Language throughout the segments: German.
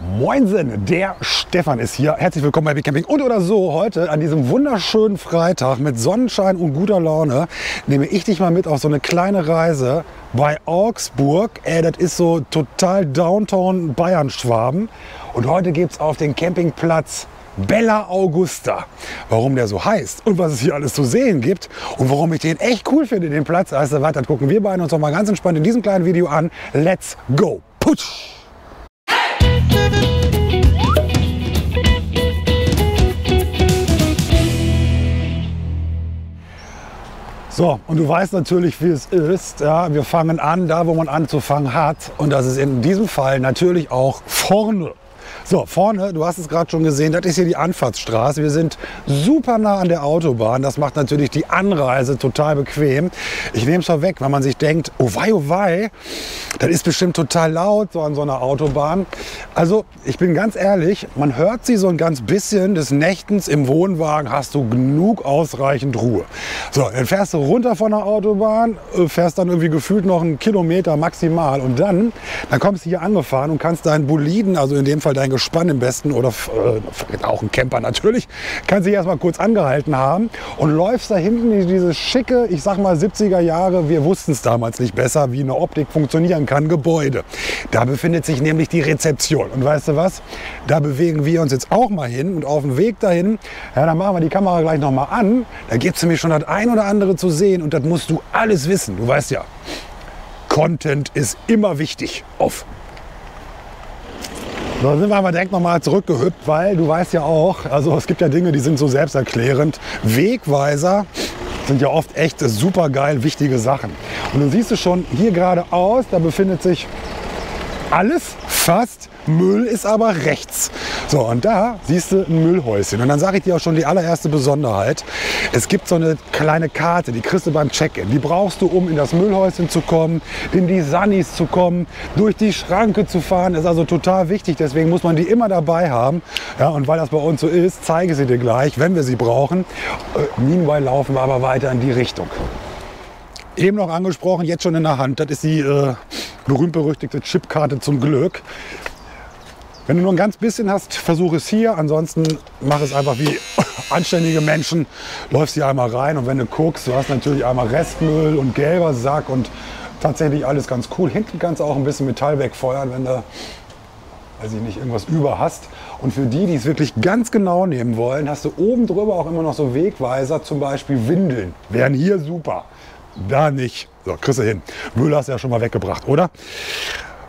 Moinsen, der Stefan ist hier. Herzlich willkommen bei Happy Camping. Und oder so, heute an diesem wunderschönen Freitag mit Sonnenschein und guter Laune nehme ich dich mal mit auf so eine kleine Reise bei Augsburg. Das ist so total Downtown Bayern-Schwaben. Und heute gibt es auf den Campingplatz Bella Augusta. Warum der so heißt und was es hier alles zu sehen gibt und warum ich den echt cool finde, den Platz. Also weiter gucken wir beide uns noch mal ganz entspannt in diesem kleinen Video an. Let's go! Putsch! So, und du weißt natürlich, wie es ist. Ja, wir fangen an, da wo man anzufangen hat. Und das ist in diesem Fall natürlich auch vorne. So, vorne, du hast es gerade schon gesehen, das ist hier die Anfahrtsstraße. Wir sind super nah an der Autobahn. Das macht natürlich die Anreise total bequem. Ich nehme es vorweg, wenn man sich denkt, oh wei, das ist bestimmt total laut, so an so einer Autobahn. Also, ich bin ganz ehrlich, man hört sie so ein ganz bisschen des Nächtens im Wohnwagen, hast du genug ausreichend Ruhe. So, dann fährst du runter von der Autobahn, fährst dann irgendwie gefühlt noch einen Kilometer maximal und dann kommst du hier angefahren und kannst deinen Boliden, also in dem Fall dein Gespann im besten oder auch ein Camper natürlich, kann sich erstmal kurz angehalten haben und läufst da hinten in diese schicke, ich sag mal 70er Jahre, wir wussten es damals nicht besser, wie eine Optik funktionieren kann, Gebäude. Da befindet sich nämlich die Rezeption. Und weißt du was? Da bewegen wir uns jetzt auch mal hin und auf dem Weg dahin, ja, dann machen wir die Kamera gleich nochmal an, da gibt es nämlich schon das ein oder andere zu sehen und das musst du alles wissen. Du weißt ja, Content ist immer wichtig. Auf! Da sind wir aber direkt nochmal zurückgehüpft, weil du weißt ja auch, also es gibt ja Dinge, die sind so selbsterklärend. Wegweiser sind ja oft echt super geil wichtige Sachen. Und dann siehst du schon hier geradeaus, da befindet sich alles fast. Müll ist aber rechts. So, und da siehst du ein Müllhäuschen. Und dann sage ich dir auch schon die allererste Besonderheit. Es gibt so eine kleine Karte, die kriegst du beim Check-in. Die brauchst du, um in das Müllhäuschen zu kommen, in die Sunnies zu kommen, durch die Schranke zu fahren. Das ist also total wichtig. Deswegen muss man die immer dabei haben. Ja, und weil das bei uns so ist, zeige ich sie dir gleich, wenn wir sie brauchen. Meanwhile laufen wir aber weiter in die Richtung. Eben noch angesprochen, jetzt schon in der Hand. Das ist die berühmt-berüchtigte Chipkarte zum Glück. Wenn du nur ein ganz bisschen hast, versuch es hier. Ansonsten mach es einfach wie anständige Menschen. Läufst hier einmal rein und wenn du guckst, du hast natürlich einmal Restmüll und gelber Sack und tatsächlich alles ganz cool. Hinten kannst du auch ein bisschen Metall wegfeuern, wenn du, weiß ich nicht, irgendwas über hast. Und für die, die es wirklich ganz genau nehmen wollen, hast du oben drüber auch immer noch so Wegweiser, zum Beispiel Windeln. Wären hier super. Da nicht. So, kriegst du hin. Müll hast du ja schon mal weggebracht, oder?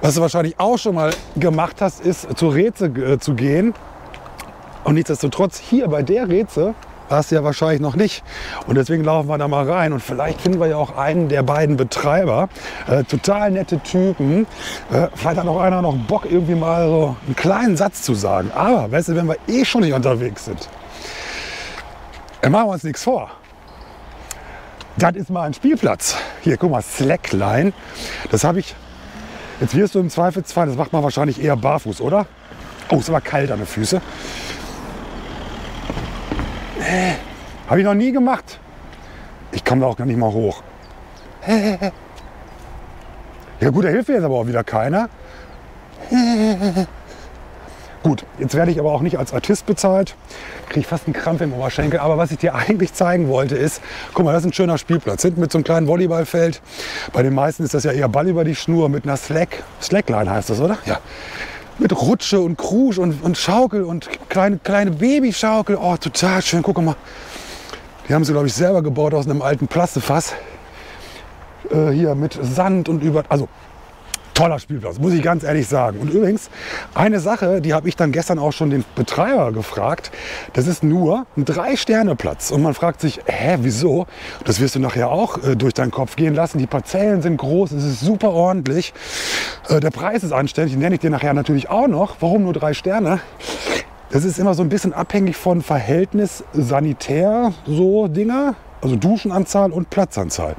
Was du wahrscheinlich auch schon mal gemacht hast, ist zur Reze zu gehen. Und nichtsdestotrotz hier bei der Reze warst du ja wahrscheinlich noch nicht. Und deswegen laufen wir da mal rein und vielleicht finden wir ja auch einen der beiden Betreiber. Total nette Typen. Vielleicht hat auch einer noch Bock, irgendwie mal so einen kleinen Satz zu sagen. Aber, weißt du, wenn wir eh schon nicht unterwegs sind, dann machen wir uns nichts vor. Das ist mal ein Spielplatz. Hier, guck mal, Slackline. Das habe ich... Jetzt wirst du im Zweifelsfall, das macht man wahrscheinlich eher barfuß, oder? Oh, ist aber kalt an den Füßen. Habe ich noch nie gemacht. Ich komme da auch gar nicht mal hoch. Ja gut, da hilft mir jetzt aber auch wieder keiner. Gut, jetzt werde ich aber auch nicht als Artist bezahlt. Kriege ich fast einen Krampf im Oberschenkel. Aber was ich dir eigentlich zeigen wollte ist, guck mal, das ist ein schöner Spielplatz. Hinten mit so einem kleinen Volleyballfeld. Bei den meisten ist das ja eher Ball über die Schnur mit einer Slackline heißt das, oder? Ja. Mit Rutsche und Krusch und Schaukel und kleine Babyschaukel. Oh, total schön. Guck mal. Die haben sie, glaube ich, selber gebaut aus einem alten Plastefass. Hier mit Sand und über... Also, toller Spielplatz, muss ich ganz ehrlich sagen. Und übrigens, eine Sache, die habe ich dann gestern auch schon den Betreiber gefragt. Das ist nur ein 3-Sterne-Platz. Und man fragt sich, hä, wieso? Das wirst du nachher auch durch deinen Kopf gehen lassen. Die Parzellen sind groß, es ist super ordentlich. Der Preis ist anständig, den nenne ich dir nachher natürlich auch noch. Warum nur 3 Sterne? Das ist immer so ein bisschen abhängig von Verhältnis sanitär, so Dinger. Also Duschenanzahl und Platzanzahl.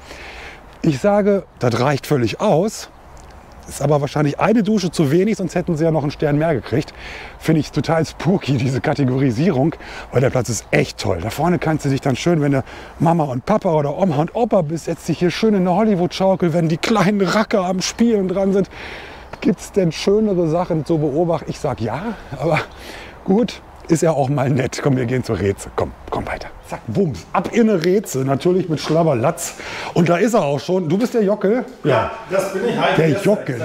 Ich sage, das reicht völlig aus. Ist aber wahrscheinlich eine Dusche zu wenig, sonst hätten sie ja noch einen Stern mehr gekriegt. Finde ich total spooky, diese Kategorisierung, weil der Platz ist echt toll. Da vorne kannst du dich dann schön, wenn du Mama und Papa oder Oma und Opa bist, setzt dich hier schön in eine Hollywood-Schaukel, wenn die kleinen Racker am Spielen dran sind. gibt es denn schönere Sachen zu beobachten? Ich sage ja, aber gut, ist ja auch mal nett. Komm, wir gehen zur Reze. Komm weiter. Zack, bums, ab in eine Reze, natürlich mit Schlabberlatz. Und da ist er auch schon. Du bist der Jockel? Ja, das bin ich. Hi, der Jockel.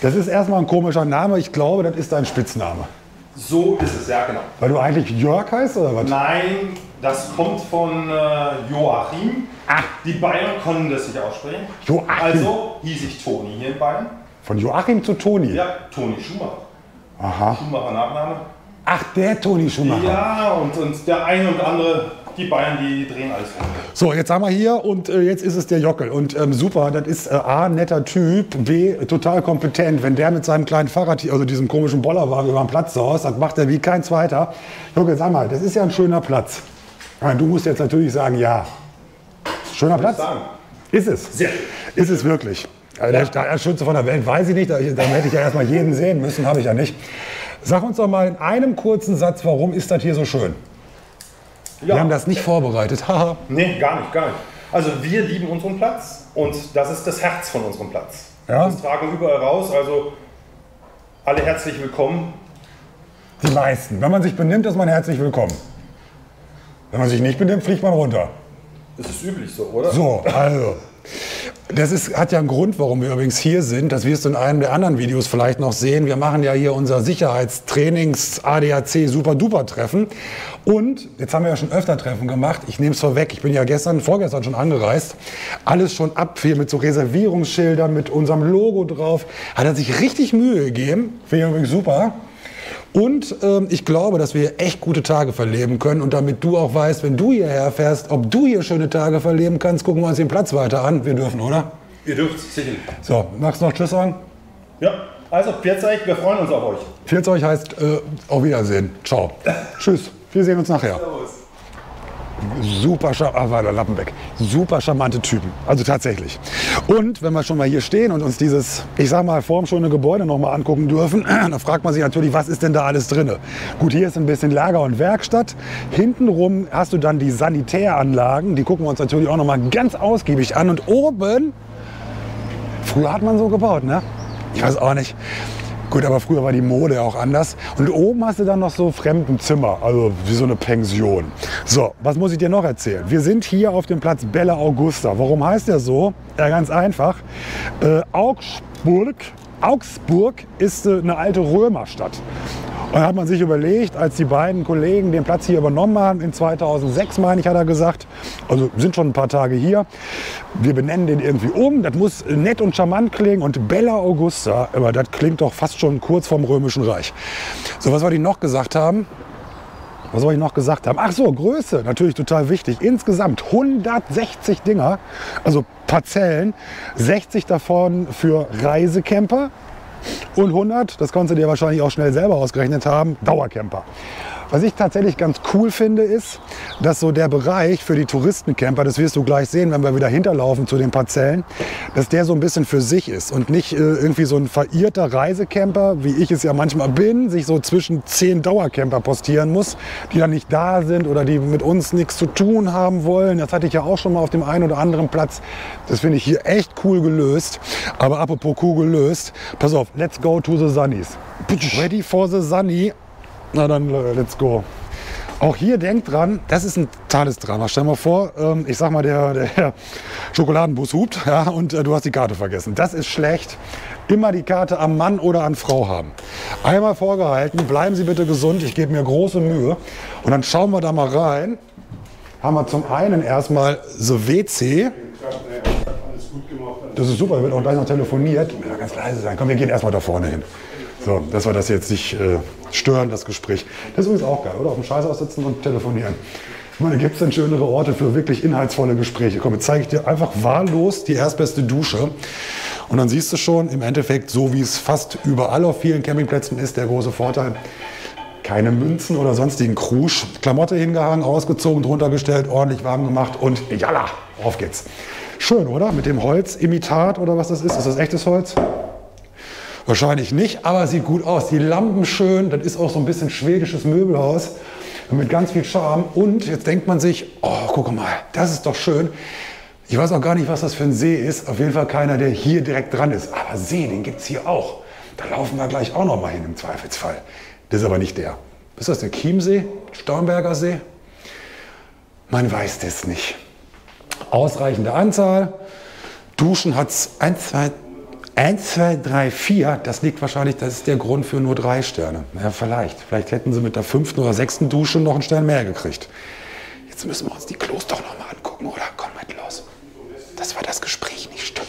Das ist erstmal ein komischer Name. Ich glaube, das ist dein Spitzname. So ist es, ja genau. Weil du eigentlich Jörg heißt oder was? Nein, das kommt von Joachim. Ach. Die Bayern können das nicht aussprechen. Joachim. Also hieß ich Toni hier in Bayern. Von Joachim zu Toni? Ja, Toni Schumacher. Aha. Schumacher Nachname. Ach, der Toni Schumacher. Ja, und der eine und andere, die Bayern, die drehen alles um. So, jetzt haben wir hier und jetzt ist es der Jockel. Und super, das ist A, netter Typ, B, total kompetent. Wenn der mit seinem kleinen Fahrrad, hier, also diesem komischen Bollerwagen über den Platz saust, das macht er wie kein zweiter. Jockel, sag mal, das ist ja ein schöner Platz. Du musst jetzt natürlich sagen, ja. Schöner Platz? Ist es. Sehr. Ist es wirklich. Also ja. Der schönste von der Welt weiß ich nicht, da hätte ich ja erstmal jeden sehen müssen, habe ich ja nicht. Sag uns doch mal in einem kurzen Satz, warum ist das hier so schön? Ja. Wir haben das nicht vorbereitet. Nee, gar nicht, gar nicht. Also wir lieben unseren Platz und das ist das Herz von unserem Platz. Ja. Das tragen überall raus, also alle herzlich willkommen. Die meisten. Wenn man sich benimmt, ist man herzlich willkommen. Wenn man sich nicht benimmt, fliegt man runter. Das ist üblich so, oder? So, also. Das ist, hat ja einen Grund, warum wir übrigens hier sind. Das wirst du in einem der anderen Videos vielleicht noch sehen. Wir machen ja hier unser Sicherheitstrainings-ADAC-Super-Duper-Treffen. Und jetzt haben wir ja schon öfter Treffen gemacht. Ich nehme es vorweg. Ich bin ja vorgestern schon angereist. Alles schon ab, hier mit so Reservierungsschildern, mit unserem Logo drauf. Hat er sich richtig Mühe gegeben. Finde ich übrigens super. Und ich glaube, dass wir echt gute Tage verleben können. Und damit du auch weißt, wenn du hierher fährst, ob du hier schöne Tage verleben kannst, gucken wir uns den Platz weiter an. Wir dürfen, oder? Ihr dürft, sicherlich. So, magst du noch Tschüss sagen? Ja, also, pfiat euch, wir freuen uns auf euch. Pfiat euch heißt auf Wiedersehen. Ciao. Tschüss, wir sehen uns nachher. Servus. Super, Lappen weg. Super charmante Typen, also tatsächlich. Und wenn wir schon mal hier stehen und uns dieses, ich sag mal, formschöne Gebäude noch mal angucken dürfen, dann fragt man sich natürlich, was ist denn da alles drin? Gut, hier ist ein bisschen Lager und Werkstatt. Hintenrum hast du dann die Sanitäranlagen, die gucken wir uns natürlich auch noch mal ganz ausgiebig an. Und oben, früher hat man so gebaut, ne? Ich weiß auch nicht. Gut, aber früher war die Mode auch anders. Und oben hast du dann noch so Fremdenzimmer, also wie so eine Pension. So, was muss ich dir noch erzählen? Wir sind hier auf dem Platz Bella Augusta. Warum heißt der so? Ja, ganz einfach. Augsburg ist eine alte Römerstadt. Und da hat man sich überlegt, als die beiden Kollegen den Platz hier übernommen haben, in 2006, meine ich, hat er gesagt, also sind schon ein paar Tage hier, wir benennen den irgendwie um, das muss nett und charmant klingen und Bella Augusta, aber das klingt doch fast schon kurz vom Römischen Reich. So, was wollte ich noch gesagt haben? Was soll ich noch gesagt haben? Ach so, Größe, natürlich total wichtig. Insgesamt 160 Dinger, also Parzellen, 60 davon für Reisecamper und 100, das konntest du dir wahrscheinlich auch schnell selber ausgerechnet haben, Dauercamper. Was ich tatsächlich ganz cool finde, ist, dass so der Bereich für die Touristencamper, das wirst du gleich sehen, wenn wir wieder hinterlaufen zu den Parzellen, dass der so ein bisschen für sich ist und nicht irgendwie so ein verirrter Reisecamper, wie ich es ja manchmal bin, sich so zwischen 10 Dauercamper postieren muss, die dann nicht da sind oder die mit uns nichts zu tun haben wollen. Das hatte ich ja auch schon mal auf dem einen oder anderen Platz. Das finde ich hier echt cool gelöst. Aber apropos cool gelöst, pass auf, let's go to the Sunnies. Ready for the Sunny. Na dann, let's go. Auch hier denkt dran, das ist ein Tagesdrama. Stell dir mal vor, ich sag mal, der Schokoladenbus hupt, ja, und du hast die Karte vergessen. Das ist schlecht. Immer die Karte am Mann oder an Frau haben. Einmal vorgehalten, bleiben Sie bitte gesund, ich gebe mir große Mühe. Und dann schauen wir da mal rein. Haben wir zum einen erstmal so WC. Das ist super, wird auch gleich noch telefoniert. Ich will da ganz leise sein. Komm, wir gehen erstmal da vorne hin. So, dass wir das jetzt nicht stören, das Gespräch. Das ist übrigens auch geil, oder? Auf dem Scheißhaus sitzen und telefonieren. Ich meine, gibt es denn schönere Orte für wirklich inhaltsvolle Gespräche? Komm, jetzt zeige ich dir einfach wahllos die erstbeste Dusche. Und dann siehst du schon, im Endeffekt, so wie es fast überall auf vielen Campingplätzen ist, der große Vorteil, keine Münzen oder sonstigen Krusch. Klamotte hingehangen, ausgezogen, drunter gestellt, ordentlich warm gemacht und jalla, auf geht's. Schön, oder? Mit dem Holzimitat oder was das ist. Ist das echtes Holz? Wahrscheinlich nicht, aber sieht gut aus. Die Lampen schön, das ist auch so ein bisschen schwedisches Möbelhaus mit ganz viel Charme. Und jetzt denkt man sich, oh, guck mal, das ist doch schön. Ich weiß auch gar nicht, was das für ein See ist. Auf jeden Fall keiner, der hier direkt dran ist. Aber See, den gibt es hier auch. Da laufen wir gleich auch noch mal hin im Zweifelsfall. Das ist aber nicht der. Ist das der Chiemsee? Starnberger See? Man weiß das nicht. Ausreichende Anzahl. Duschen hat es 1, 2, 3, 4. Das liegt wahrscheinlich, das ist der Grund für nur 3 Sterne. Ja, vielleicht. Vielleicht hätten sie mit der 5. oder 6. Dusche noch einen Stern mehr gekriegt. Jetzt müssen wir uns die Klos doch noch mal angucken, oder? Komm mit los. Das war das Gespräch nicht stimmen.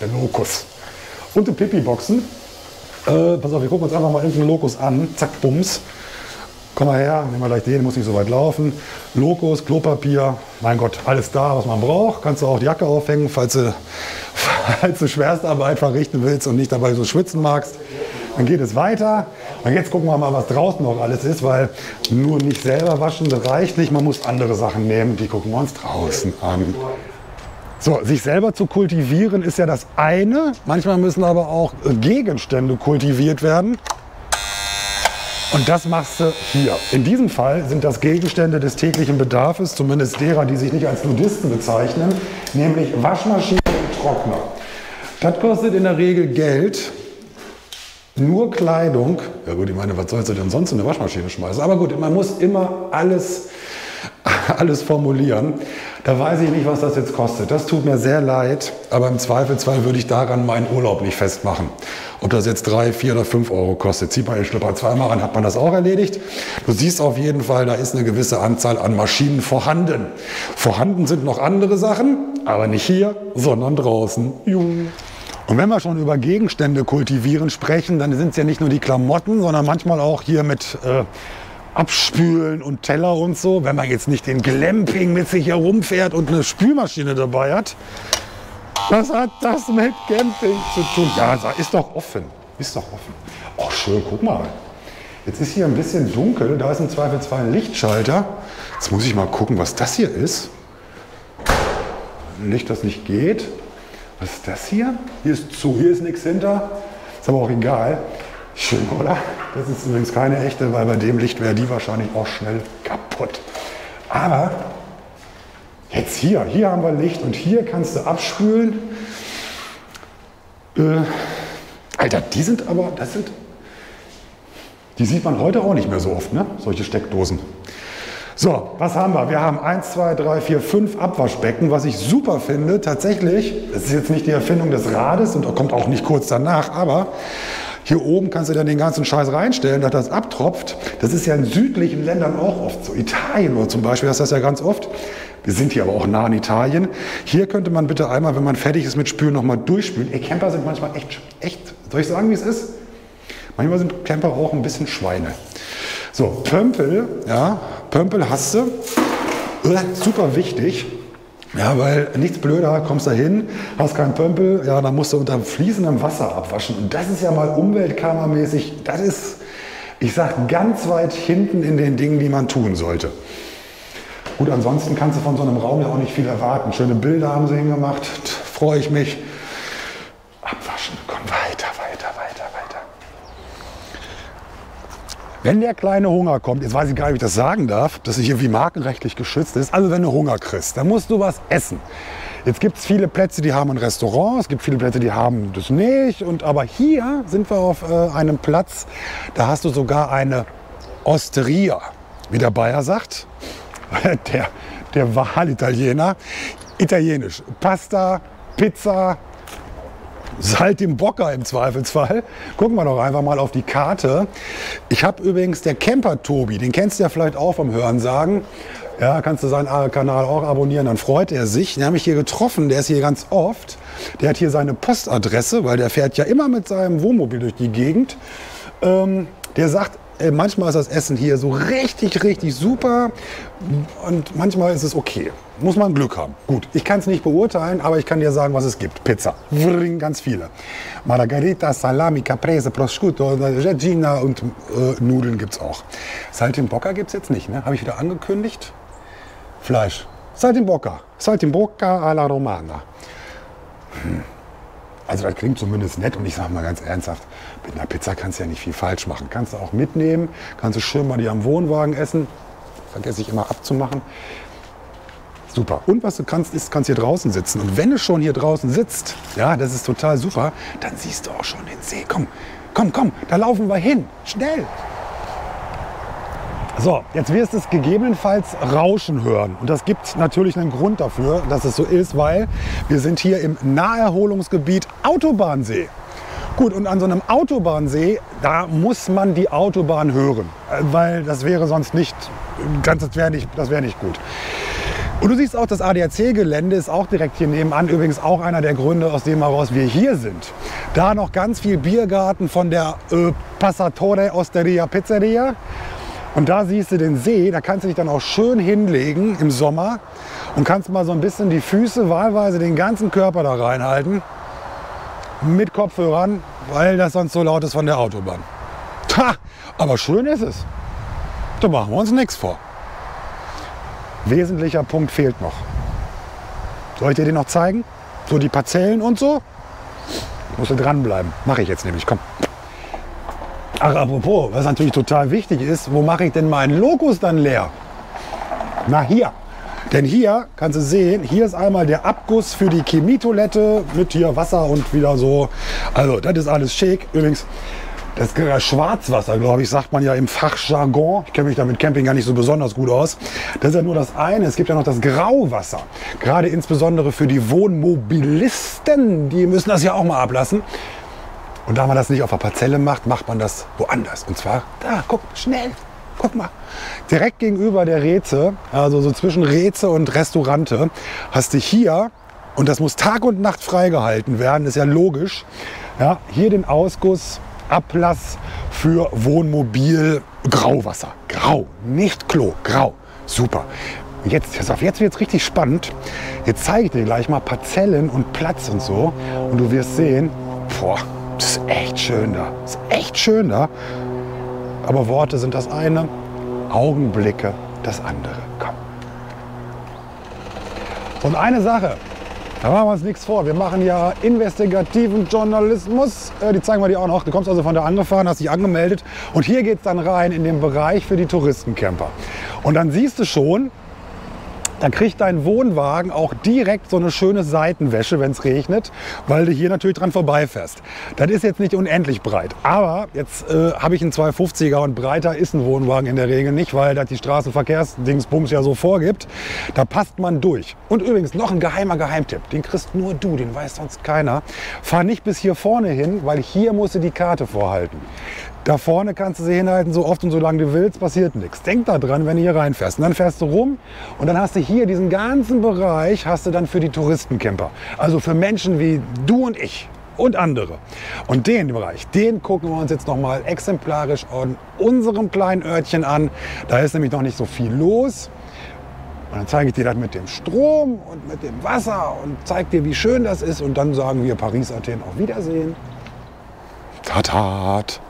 Der Lokus. Und die Pipi-Boxen. Pass auf, wir gucken uns einfach mal irgendeinen Lokus an. Zack, Bums. Komm mal her, nehmen wir gleich den, muss nicht so weit laufen. Lokus, Klopapier, mein Gott, alles da, was man braucht. Kannst du auch die Jacke aufhängen, falls du Schwerstarbeit verrichten willst und nicht dabei so schwitzen magst. Dann geht es weiter. Und jetzt gucken wir mal, was draußen noch alles ist, weil nur nicht selber waschen, das reicht nicht. Man muss andere Sachen nehmen, die gucken wir uns draußen an. So, sich selber zu kultivieren ist ja das eine. Manchmal müssen aber auch Gegenstände kultiviert werden. Und das machst du hier. In diesem Fall sind das Gegenstände des täglichen Bedarfes, zumindest derer, die sich nicht als Nudisten bezeichnen, nämlich Waschmaschine und Trockner. Das kostet in der Regel Geld. Nur Kleidung. Ja gut, ich meine, was sollst du denn sonst in eine Waschmaschine schmeißen? Aber gut, man muss immer alles formulieren. Da weiß ich nicht, was das jetzt kostet. Das tut mir sehr leid, aber im Zweifelsfall würde ich daran meinen Urlaub nicht festmachen. Ob das jetzt 3, 4 oder 5 Euro kostet, zieht man den Schlüpper zweimal an, hat man das auch erledigt. Du siehst auf jeden Fall, da ist eine gewisse Anzahl an Maschinen vorhanden. Vorhanden sind noch andere Sachen, aber nicht hier, sondern draußen. Und wenn wir schon über Gegenstände kultivieren sprechen, dann sind es ja nicht nur die Klamotten, sondern manchmal auch hier mit Abspülen und Teller und so. Wenn man jetzt nicht den Glamping mit sich herumfährt und eine Spülmaschine dabei hat. Was hat das mit Camping zu tun? Ja, ist doch offen. Ist doch offen. Oh, schön, guck mal. Jetzt ist hier ein bisschen dunkel. Da ist im Zweifelsfall ein Lichtschalter. Jetzt muss ich mal gucken, was das hier ist. Ein Licht, das nicht geht. Was ist das hier? Hier ist zu, hier ist nichts hinter. Ist aber auch egal. Schön, oder? Das ist übrigens keine echte, weil bei dem Licht wäre die wahrscheinlich auch schnell kaputt. Aber jetzt hier haben wir Licht und hier kannst du abspülen. Alter, die sind aber, die sieht man heute auch nicht mehr so oft, ne? Solche Steckdosen. So, was haben wir? Wir haben 1, 2, 3, 4, 5 Abwaschbecken, was ich super finde. Tatsächlich, das ist jetzt nicht die Erfindung des Rades und kommt auch nicht kurz danach, aber hier oben kannst du dann den ganzen Scheiß reinstellen, dass das abtropft. Das ist ja in südlichen Ländern auch oft so. Italien oder zum Beispiel, das ist das ja ganz oft. Wir sind hier aber auch nah an Italien. Hier könnte man bitte einmal, wenn man fertig ist mit Spülen, nochmal durchspülen. Ey, Camper sind manchmal echt, soll ich sagen, wie es ist? Manchmal sind Camper auch ein bisschen Schweine. So, Pömpel, ja, Pömpel hast du. Super wichtig. Ja, weil nichts blöder, kommst da hin, hast keinen Pömpel, ja, dann musst du unter fließendem Wasser abwaschen. Und das ist ja mal umweltkammermäßig, das ist, ich sag, ganz weit hinten in den Dingen, die man tun sollte. Gut, ansonsten kannst du von so einem Raum ja auch nicht viel erwarten. Schöne Bilder haben sie hingemacht, freue ich mich. Abwaschen, komm weiter. Wenn der kleine Hunger kommt, jetzt weiß ich gar nicht, ob ich das sagen darf, dass es irgendwie markenrechtlich geschützt ist, also wenn du Hunger kriegst, dann musst du was essen. Jetzt gibt es viele Plätze, die haben ein Restaurant, es gibt viele Plätze, die haben das nicht. Und, aber hier sind wir auf einem Platz, da hast du sogar eine Osteria, wie der Bayer sagt, der Wahlitaliener, italienisch, Pasta, Pizza, Salt im Bocker im Zweifelsfall. Gucken wir doch einfach mal auf die Karte. Ich habe übrigens der Camper Tobi, den kennst du ja vielleicht auch vom Hören sagen. Ja, kannst du seinen Kanal auch abonnieren, dann freut er sich. Den habe ich hier getroffen, der ist hier ganz oft. Der hat hier seine Postadresse, weil der fährt ja immer mit seinem Wohnmobil durch die Gegend. Der sagt, manchmal ist das Essen hier so richtig super und manchmal ist es okay. Muss man Glück haben. Gut, ich kann es nicht beurteilen, aber ich kann dir sagen, was es gibt. Pizza, ganz viele. Margarita, Salami, Caprese, Prosciutto, Regina und Nudeln gibt es auch. Saltimbocca gibt es jetzt nicht, ne? Habe ich wieder angekündigt. Fleisch, Saltimbocca alla Romana. Also das klingt zumindest nett und ich sage mal ganz ernsthaft, mit einer Pizza kannst du ja nicht viel falsch machen. Kannst du auch mitnehmen, kannst du schön mal die am Wohnwagen essen. Vergesse ich immer abzumachen. Super. Und was du kannst, ist, kannst hier draußen sitzen. Und wenn du schon hier draußen sitzt, ja, das ist total super, dann siehst du auch schon den See. Komm, komm, komm, da laufen wir hin. Schnell. So, jetzt wirst du es gegebenenfalls Rauschen hören. Und das gibt natürlich einen Grund dafür, dass es so ist, weil wir sind hier im Naherholungsgebiet Autobahnsee. Gut, und an so einem Autobahnsee, da muss man die Autobahn hören, weil das wäre sonst nicht, das wäre nicht gut. Und du siehst auch, das ADAC-Gelände ist auch direkt hier nebenan. Übrigens auch einer der Gründe, aus dem heraus wir hier sind. Da noch ganz viel Biergarten von der Passatore Osteria Pizzeria. Und da siehst du den See, da kannst du dich dann auch schön hinlegen im Sommer und kannst mal so ein bisschen die Füße, wahlweise den ganzen Körper da reinhalten. Mit Kopfhörern, weil das sonst so laut ist von der Autobahn. Ha, aber schön ist es. Da machen wir uns nichts vor. Wesentlicher Punkt fehlt noch. Soll ich dir den noch zeigen? So die Parzellen und so? Musst du dranbleiben. Mache ich jetzt nämlich, komm. Ach, apropos, was natürlich total wichtig ist, wo mache ich denn meinen Lokus dann leer? Na hier. Denn hier kannst du sehen, hier ist einmal der Abguss für die Chemietoilette mit hier Wasser und wieder so. Also das ist alles schick. Übrigens, das Schwarzwasser, glaube ich, sagt man ja im Fachjargon. Ich kenne mich da mit Camping gar nicht so besonders gut aus. Das ist ja nur das eine. Es gibt ja noch das Grauwasser. Gerade insbesondere für die Wohnmobilisten, die müssen das ja auch mal ablassen. Und da man das nicht auf der Parzelle macht, macht man das woanders. Und zwar da, guck, schnell, guck mal. Direkt gegenüber der Reze, also so zwischen Reze und Restaurante, hast du hier, und das muss Tag und Nacht freigehalten werden, ist ja logisch, ja, hier den Ausguss, Ablass für Wohnmobil, Grauwasser. Grau, nicht Klo, grau. Super. Jetzt, jetzt wird es richtig spannend. Jetzt zeige ich dir gleich mal Parzellen und Platz und so. Und du wirst sehen, boah, das ist echt schön da. Das ist echt schön da. Aber Worte sind das eine, Augenblicke das andere. Komm. Und eine Sache, da machen wir uns nichts vor. Wir machen ja investigativen Journalismus. Die zeigen wir dir auch noch. Du kommst also von da angefahren, hast dich angemeldet. Und hier geht es dann rein in den Bereich für die Touristencamper. Und dann siehst du schon, da kriegt dein Wohnwagen auch direkt so eine schöne Seitenwäsche, wenn es regnet, weil du hier natürlich dran vorbeifährst. Das ist jetzt nicht unendlich breit, aber jetzt habe ich einen 250er und breiter ist ein Wohnwagen in der Regel nicht, weil das die Straßenverkehrsdingsbums ja so vorgibt. Da passt man durch. Und übrigens noch ein geheimer Geheimtipp, den kriegst nur du, den weiß sonst keiner. Fahr nicht bis hier vorne hin, weil hier musst du die Karte vorhalten. Da vorne kannst du sie hinhalten, so oft und so lange du willst, passiert nichts. Denk da dran, wenn du hier reinfährst. Und dann fährst du rum und dann hast du hier diesen ganzen Bereich, hast du dann für die Touristencamper. Also für Menschen wie du und ich und andere. Und den Bereich, den gucken wir uns jetzt nochmal exemplarisch an unserem kleinen Örtchen an. Da ist nämlich noch nicht so viel los. Und dann zeige ich dir das mit dem Strom und mit dem Wasser und zeige dir, wie schön das ist. Und dann sagen wir Paris, Athen, auf Wiedersehen. Tatat.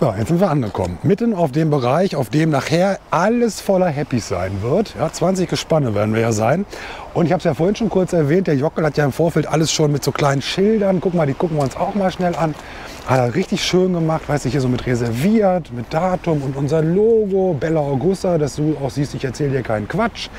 So, jetzt sind wir angekommen, mitten auf dem Bereich, auf dem nachher alles voller Happys sein wird. Ja, 20 Gespanne werden wir ja sein. Und ich habe es ja vorhin schon kurz erwähnt, der Jockel hat ja im Vorfeld alles schon mit so kleinen Schildern. Guck mal, die gucken wir uns auch mal schnell an. Hat er richtig schön gemacht, weißt du, hier so mit reserviert, mit Datum und unser Logo, Bella Augusta, dass du auch siehst, ich erzähle dir keinen Quatsch.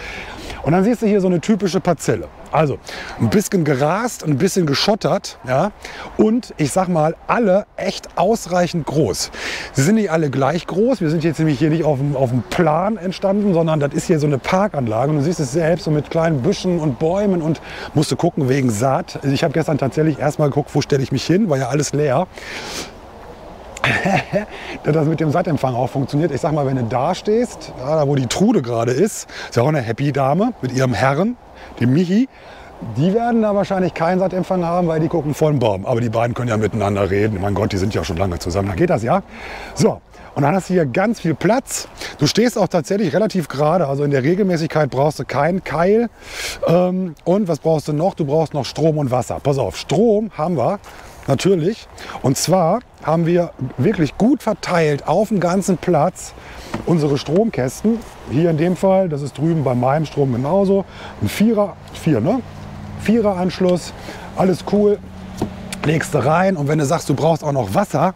Und dann siehst du hier so eine typische Parzelle. Also ein bisschen gerast, ein bisschen geschottert, ja, und ich sag mal, alle echt ausreichend groß. Sie sind nicht alle gleich groß, wir sind jetzt nämlich hier nicht auf dem Plan entstanden, sondern das ist hier so eine Parkanlage und du siehst es selbst so mit kleinen Büschen und Bäumen und musst du gucken wegen Saat. Also ich habe gestern tatsächlich erstmal geguckt, wo stelle ich mich hin, war ja alles leer. Dass das mit dem Saatempfang auch funktioniert. Ich sag mal, wenn du da stehst, da wo die Trude gerade ist ja auch eine happy Dame mit ihrem Herren, dem Michi. Die werden da wahrscheinlich keinen Saatempfang haben, weil die gucken vor den Baum. Aber die beiden können ja miteinander reden. Mein Gott, die sind ja schon lange zusammen. Da geht das ja. So, und dann hast du hier ganz viel Platz. Du stehst auch tatsächlich relativ gerade. Also in der Regelmäßigkeit brauchst du keinen Keil. Und was brauchst du noch? Du brauchst noch Strom und Wasser. Pass auf, Strom haben wir. Natürlich. Und zwar haben wir wirklich gut verteilt auf dem ganzen Platz unsere Stromkästen. Hier in dem Fall, das ist drüben bei meinem Strom genauso. Ein Vierer-Anschluss, alles cool. legst du rein und wenn du sagst, du brauchst auch noch Wasser,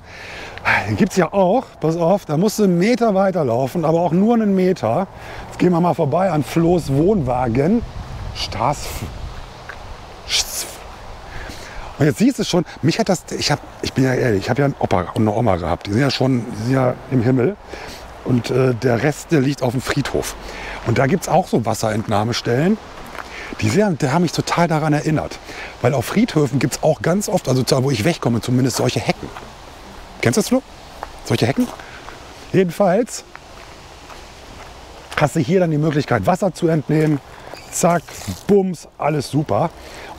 gibt es ja auch, pass auf, da musst du 1 Meter weiterlaufen, aber auch nur 1 Meter. Jetzt gehen wir mal vorbei an Flohs Wohnwagen. Und jetzt siehst du schon, mich hat das, ich bin ja ehrlich, ich habe ja einen Opa und eine Oma gehabt, die sind ja schon, die sind ja im Himmel. Und der Rest, der liegt auf dem Friedhof. Und da gibt es auch so Wasserentnahmestellen. Die haben mich total daran erinnert. Weil auf Friedhöfen gibt es auch ganz oft, also da wo ich wegkomme, zumindest solche Hecken. Kennst du das, Flo? Solche Hecken? Jedenfalls hast du hier dann die Möglichkeit, Wasser zu entnehmen. Zack, bums, alles super.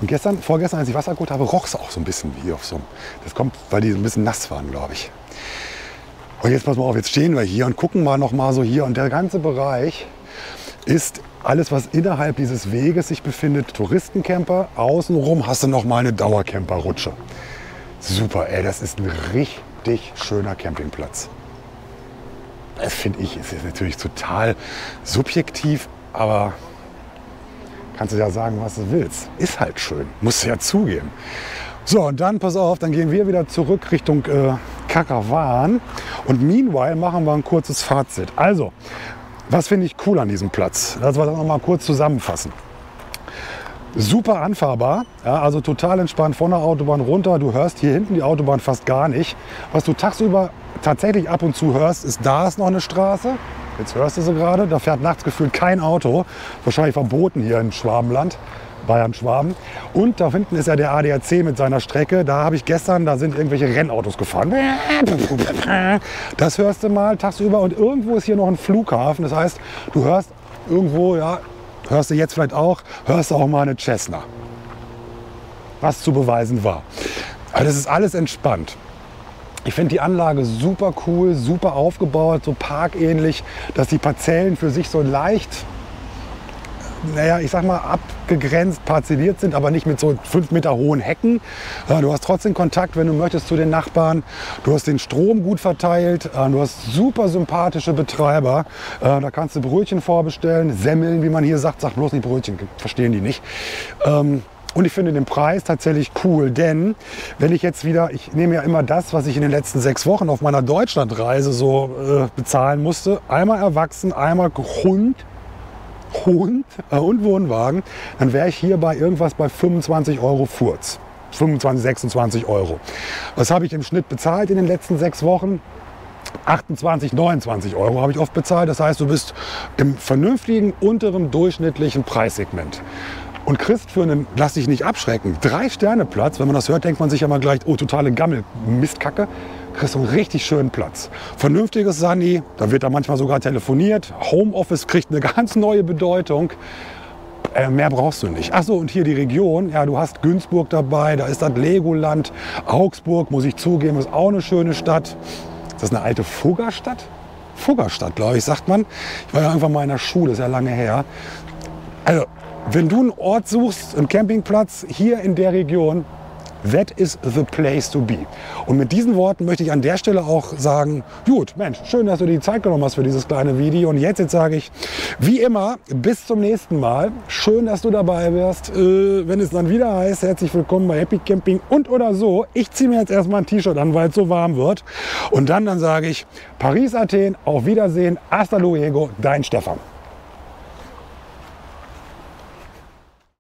Und gestern, vorgestern, als ich Wasser geholt habe, roch es auch so ein bisschen wie auf so einem. Das kommt, weil die so ein bisschen nass waren, glaube ich. Und jetzt pass mal auf, jetzt stehen wir hier und gucken mal noch mal so hier. Und der ganze Bereich ist alles, was innerhalb dieses Weges sich befindet, Touristencamper. Außenrum hast du noch mal eine Dauercamperrutsche. Super, ey, das ist ein richtig schöner Campingplatz. Das finde ich, ist jetzt natürlich total subjektiv, aber kannst du ja sagen, was du willst. Ist halt schön, musst du ja zugeben. So, und dann, pass auf, dann gehen wir wieder zurück Richtung Karawan. Und meanwhile machen wir ein kurzes Fazit. Also, was finde ich cool an diesem Platz? Lass wir das nochmal kurz zusammenfassen. Super anfahrbar, ja, also total entspannt von der Autobahn runter. Du hörst hier hinten die Autobahn fast gar nicht. Was du tagsüber tatsächlich ab und zu hörst, ist, da ist noch eine Straße. Jetzt hörst du sie gerade, da fährt nachts gefühlt kein Auto. Wahrscheinlich verboten hier im Schwabenland. Bayern-Schwaben. Und da hinten ist ja der ADAC mit seiner Strecke. Da habe ich gestern, da sind irgendwelche Rennautos gefahren. Das hörst du mal tagsüber. Und irgendwo ist hier noch ein Flughafen. Das heißt, du hörst irgendwo, ja, hörst du jetzt vielleicht auch, hörst du auch mal eine Cessna. Was zu beweisen war. Aber das ist alles entspannt. Ich finde die Anlage super cool, super aufgebaut, so parkähnlich, dass die Parzellen für sich so leicht, naja, ich sag mal, abgegrenzt, parzelliert sind, aber nicht mit so 5 Meter hohen Hecken. Du hast trotzdem Kontakt, wenn du möchtest, zu den Nachbarn. Du hast den Strom gut verteilt. Du hast super sympathische Betreiber. Da kannst du Brötchen vorbestellen, Semmeln, wie man hier sagt. Sag bloß nicht Brötchen, verstehen die nicht. Und ich finde den Preis tatsächlich cool, denn wenn ich jetzt wieder, ich nehme ja immer das, was ich in den letzten 6 Wochen auf meiner Deutschlandreise so bezahlen musste, einmal erwachsen, einmal Hund und Wohnwagen, dann wäre ich hier bei irgendwas bei 25 Euro Furz. 25, 26 Euro. Was habe ich im Schnitt bezahlt in den letzten 6 Wochen? 28, 29 Euro habe ich oft bezahlt. Das heißt, du bist im vernünftigen, unteren, durchschnittlichen Preissegment. Und kriegst für einen, lass dich nicht abschrecken, 3-Sterne-Platz, wenn man das hört, denkt man sich ja mal gleich, oh, totale Gammel, Mistkacke, kriegst du einen richtig schönen Platz. Vernünftiges Sani, da wird da manchmal sogar telefoniert, Homeoffice kriegt eine ganz neue Bedeutung, mehr brauchst du nicht. Achso, und hier die Region, ja, du hast Günzburg dabei, da ist das Legoland, Augsburg, muss ich zugeben, ist auch eine schöne Stadt. Ist das eine alte Fuggerstadt? Fuggerstadt, glaube ich, sagt man. Ich war ja einfach mal in der Schule, ist ja lange her. Also, wenn du einen Ort suchst, einen Campingplatz hier in der Region, that is the place to be. Und mit diesen Worten möchte ich an der Stelle auch sagen, gut, Mensch, schön, dass du dir die Zeit genommen hast für dieses kleine Video. Und jetzt sage ich, wie immer, bis zum nächsten Mal. Schön, dass du dabei wirst. Wenn es dann wieder heißt, herzlich willkommen bei Happy Camping und oder so. Ich ziehe mir jetzt erstmal ein T-Shirt an, weil es so warm wird. Und dann sage ich, Paris, Athen, auf Wiedersehen, hasta luego, dein Stefan.